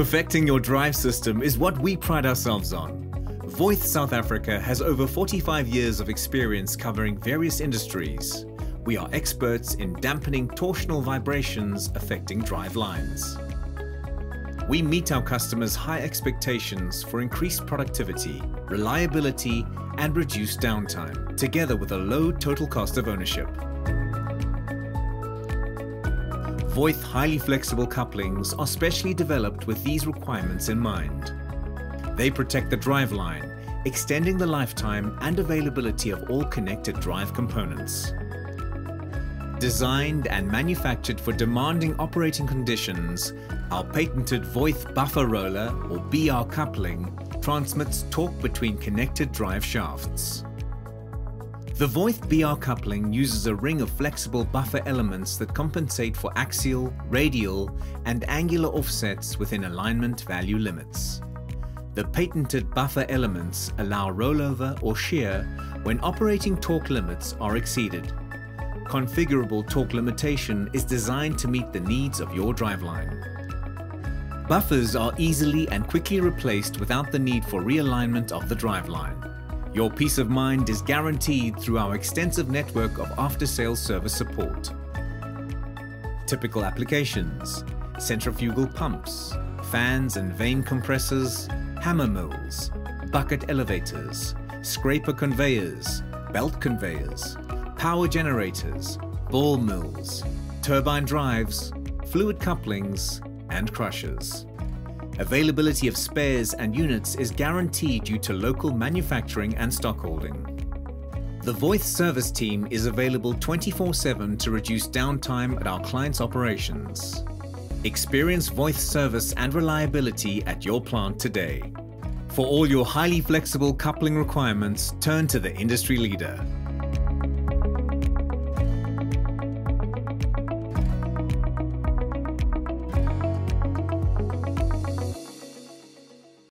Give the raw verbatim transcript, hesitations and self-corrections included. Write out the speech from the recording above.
Perfecting your drive system is what we pride ourselves on. Voith South Africa has over forty-five years of experience covering various industries. We are experts in dampening torsional vibrations affecting drive lines. We meet our customers' high expectations for increased productivity, reliability, and reduced downtime, together with a low total cost of ownership. Voith highly flexible couplings are specially developed with these requirements in mind. They protect the drive line, extending the lifetime and availability of all connected drive components. Designed and manufactured for demanding operating conditions, our patented Voith buffer roller or B R coupling transmits torque between connected drive shafts. The Voith B R coupling uses a ring of flexible buffer elements that compensate for axial, radial, and angular offsets within alignment value limits. The patented buffer elements allow rollover or shear when operating torque limits are exceeded. Configurable torque limitation is designed to meet the needs of your driveline. Buffers are easily and quickly replaced without the need for realignment of the driveline. Your peace of mind is guaranteed through our extensive network of after-sales service support. Typical applications: centrifugal pumps, fans and vane compressors, hammer mills, bucket elevators, scraper conveyors, belt conveyors, power generators, ball mills, turbine drives, fluid couplings, and crushers. Availability of spares and units is guaranteed due to local manufacturing and stockholding. The Voith service team is available twenty-four seven to reduce downtime at our clients' operations. Experience Voith service and reliability at your plant today. For all your highly flexible coupling requirements, turn to the industry leader.